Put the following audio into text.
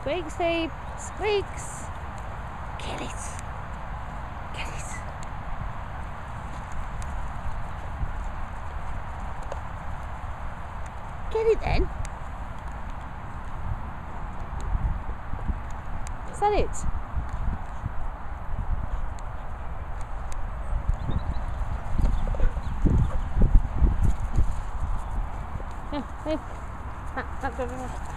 Squeaks heap. Squeaks. Get it. Get it. Get it then. Is that it? No, no. Not, not, not, not.